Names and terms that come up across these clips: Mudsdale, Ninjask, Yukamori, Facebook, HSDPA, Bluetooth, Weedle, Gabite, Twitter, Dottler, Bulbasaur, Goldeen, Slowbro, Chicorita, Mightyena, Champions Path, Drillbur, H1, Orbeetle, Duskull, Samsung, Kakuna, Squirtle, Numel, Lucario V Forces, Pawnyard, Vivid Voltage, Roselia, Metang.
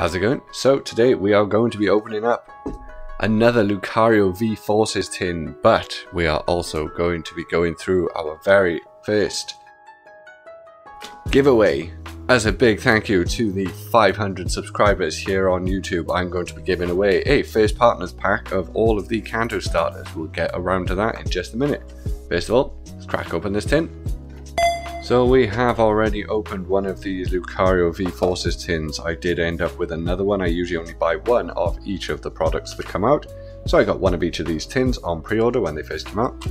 How's it going? So today we are going to be opening up another Lucario V Forces tin, but we are also going to be going through our very first giveaway. As a big thank you to the 500 subscribers here on YouTube, I'm going to be giving away a first partners pack of all of the Kanto starters. We'll get around to that in just a minute. First of all, let's crack open this tin. So we have already opened one of these Lucario V Forces tins. I did end up with another one. I usually only buy one of each of the products that come out. So I got one of each of these tins on pre-order when they first came out.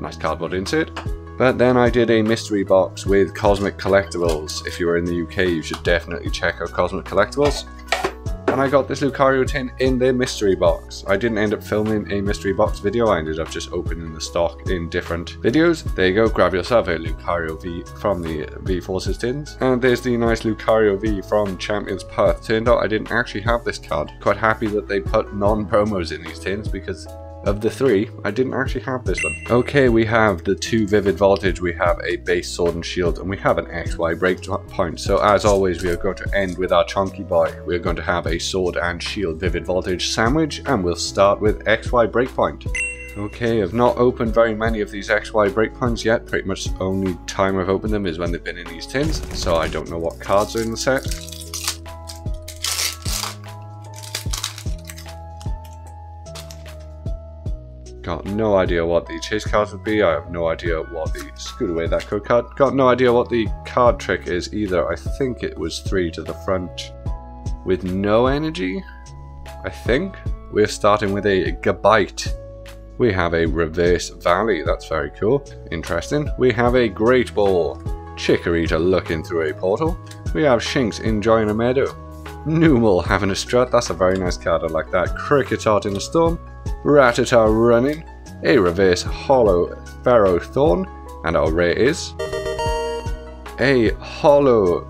Nice cardboard insert. But then I did a mystery box with Cosmic Collectibles. If you are in the UK, you should definitely check out Cosmic Collectibles. And I got this Lucario tin in their mystery box. I didn't end up filming a mystery box video, I ended up just opening the stock in different videos. There you go, grab yourself a Lucario V from the V Forces tins. And there's the nice Lucario V from Champions Path. Turned out I didn't actually have this card. Quite happy that they put non-promos in these tins because of the three, I didn't actually have this one. Okay, we have the two Vivid Voltage, we have a base Sword and Shield, and we have an XY Breakpoint. So as always, we are going to end with our chunky boy. We're going to have a Sword and Shield Vivid Voltage sandwich, and we'll start with XY Breakpoint. Okay, I've not opened very many of these XY Breakpoints yet. Pretty much the only time I've opened them is when they've been in these tins, so I don't know what cards are in the set. Got no idea what the chase cards would be. I have no idea what the scoot away that code card. Got no idea what the card trick is either. I think it was three to the front with no energy. I think we're starting with a Gabite. We have a reverse Valley. That's very cool. Interesting. We have a Great Ball. Chicorita looking through a portal. We have Shinx enjoying a meadow. Numel having a strut. That's a very nice card. I like that. Cricketot in a storm. Ratata running, a reverse hollow Ferrothorn, and our rare is a hollow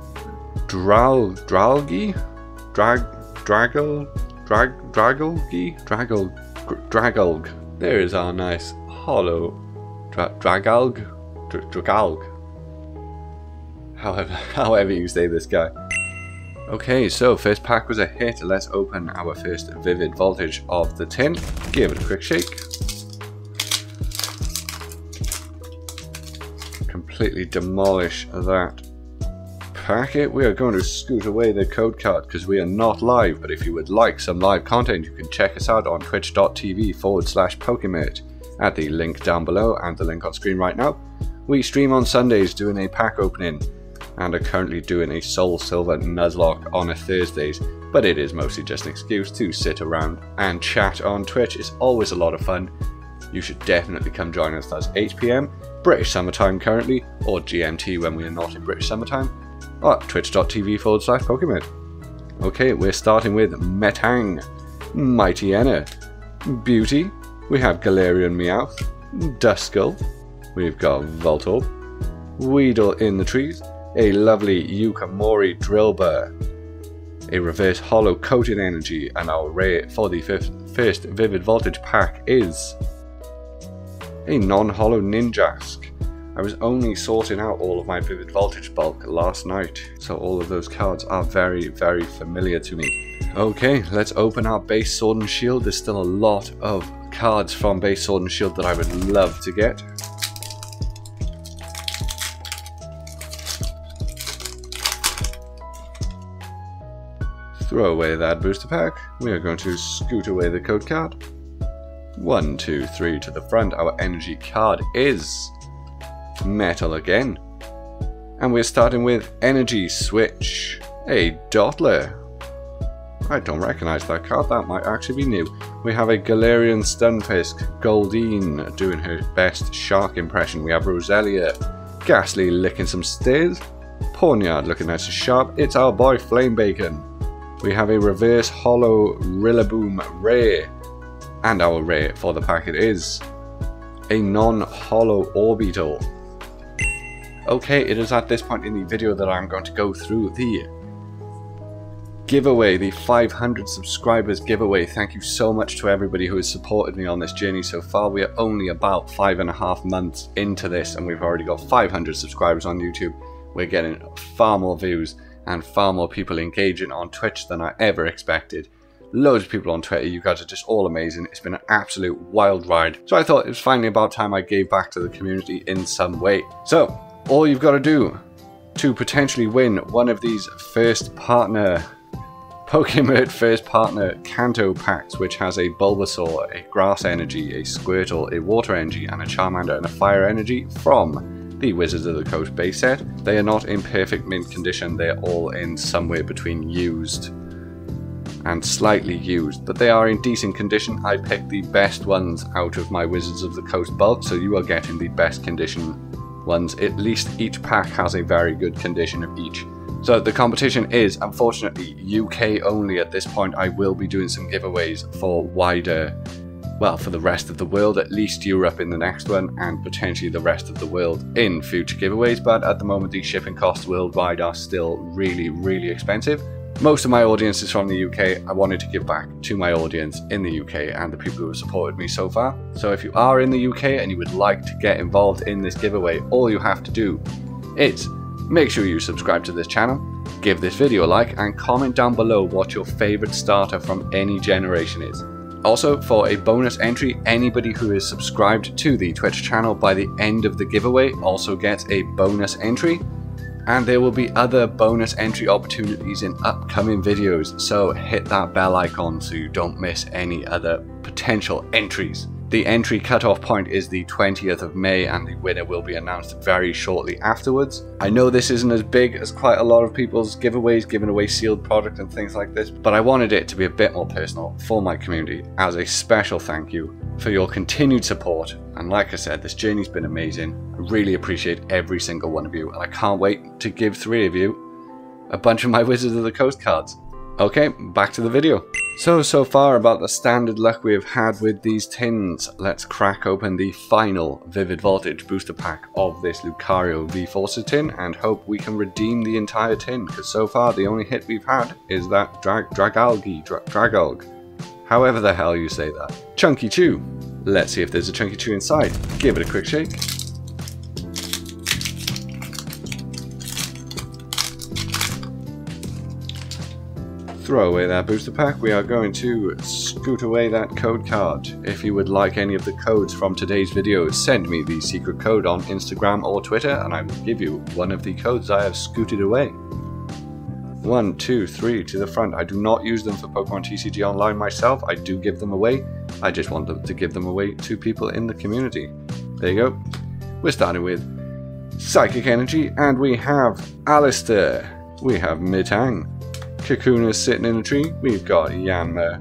Dragleig. There is our nice hollow Dragleig. However you say this guy. Okay, so first pack was a hit. Let's open our first Vivid Voltage of the tin. Give it a quick shake. Completely demolish that packet. We are going to scoot away the code card because we are not live, but if you would like some live content, you can check us out on twitch.tv/pokemate at the link down below and the link on screen right now. We stream on Sundays doing a pack opening, and are currently doing a Soul Silver Nuzlocke on a Thursdays, but it is mostly just an excuse to sit around and chat on Twitch. It's always a lot of fun. You should definitely come join us. That's 8 PM British Summertime currently, or GMT when we are not in British Summertime, at twitch.tv/Pokemon. Okay, we're starting with Metang, Mightyena, Beauty, we have Galarian Meowth, Duskull, we've got Voltorb, Weedle in the trees, a lovely Yukamori Drillbur, a reverse hollow coated energy, and our rare for the first Vivid Voltage pack is a non-hollow Ninjask. I was only sorting out all of my Vivid Voltage bulk last night, so all of those cards are very, very familiar to me. Okay, let's open our base Sword and Shield. There's still a lot of cards from base Sword and Shield that I would love to get. Throw away that booster pack. We are going to scoot away the code card. 1, 2, 3 to the front. Our energy card is metal again. And we're starting with energy switch. A Dottler. I don't recognize that card. That might actually be new. We have a Galarian Stunfisk. Goldeen doing her best shark impression. We have Roselia. Ghastly licking some stairs. Pawnyard looking nice and sharp. It's our boy Flame Bacon. We have a reverse hollow Rillaboom rare, and our rare for the packet is a non-hollow Orbeetle. Okay, it is at this point in the video that I'm going to go through the giveaway, the 500 subscribers giveaway. Thank you so much to everybody who has supported me on this journey so far. We are only about 5.5 months into this, and we've already got 500 subscribers on YouTube. We're getting far more views. and far more people engaging on Twitch than I ever expected. Loads of people on Twitter, you guys are just all amazing. It's been an absolute wild ride. So I thought it was finally about time I gave back to the community in some way. So all you've got to do to potentially win one of these first partner Pokemon first partner Kanto packs, which has a Bulbasaur, a Grass Energy, a Squirtle, a Water Energy, and a Charmander and a Fire Energy from the Wizards of the Coast base set. They are not in perfect mint condition, they're all in somewhere between used and slightly used, but they are in decent condition. I picked the best ones out of my Wizards of the Coast bulk, so you are getting the best condition ones. At least each pack has a very good condition of each. So the competition is, unfortunately, UK only at this point. I will be doing some giveaways for wider, well, for the rest of the world, at least Europe in the next one, and potentially the rest of the world in future giveaways, but at the moment the shipping costs worldwide are still really, really expensive. Most of my audience is from the UK. I wanted to give back to my audience in the UK and the people who have supported me so far. So if you are in the UK and you would like to get involved in this giveaway, all you have to do is make sure you subscribe to this channel, give this video a like, and comment down below what your favourite starter from any generation is. Also, for a bonus entry, anybody who is subscribed to the Twitch channel by the end of the giveaway also gets a bonus entry, and there will be other bonus entry opportunities in upcoming videos, so hit that bell icon so you don't miss any other potential entries. The entry cutoff point is the 20th of May and the winner will be announced very shortly afterwards. I know this isn't as big as quite a lot of people's giveaways, giving away sealed product and things like this, but I wanted it to be a bit more personal for my community as a special thank you for your continued support. And like I said, this journey's been amazing. I really appreciate every single one of you, and I can't wait to give three of you a bunch of my Wizards of the Coast cards. Okay, back to the video. So far about the standard luck we have had with these tins. Let's crack open the final Vivid Voltage booster pack of this Lucario V Forces tin and hope we can redeem the entire tin, because so far the only hit we've had is that Dragleig. However the hell you say that. Chunky Chew. Let's see if there's a Chunky Chew inside. Give it a quick shake. Throw away that booster pack. We are going to scoot away that code card. If you would like any of the codes from today's video, send me the secret code on Instagram or Twitter and I will give you one of the codes I have scooted away. 1, 2, 3 to the front. I do not use them for Pokemon TCG Online myself. I do give them away. I just want them to give them away to people in the community. There you go. We're starting with Psychic Energy and we have Alistair. We have Metang. Kakuna sitting in a tree. We've got Yanma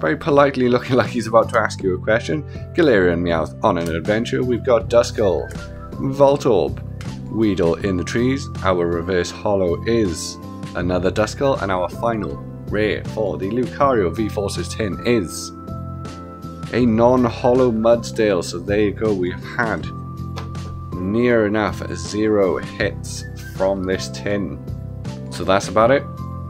very politely looking like he's about to ask you a question. Galarian Meowth on an adventure. We've got Duskull, Voltorb, Weedle in the trees. Our reverse holo is another Duskull, and our final rare for the Lucario V Forces tin is a non-holo Mudsdale. So there you go, we've had near enough 0 hits from this tin. So that's about it.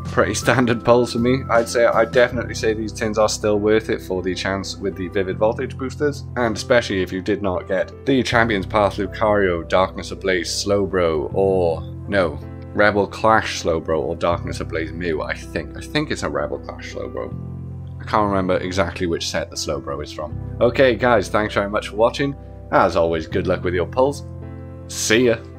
Pretty standard polls for me. I'd definitely say these tins are still worth it for the chance with the Vivid Voltage boosters, and especially if you did not get the Champions Path Lucario, Darkness Ablaze Slowbro, or no, Rebel Clash Slowbro or Darkness Ablaze Mew. I think it's a Rebel Clash Slowbro. I can't remember exactly which set the Slowbro is from. Okay guys, thanks very much for watching. As always, good luck with your polls. See ya.